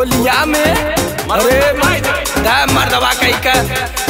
टोलिया में अरे मर्दवा कहीं का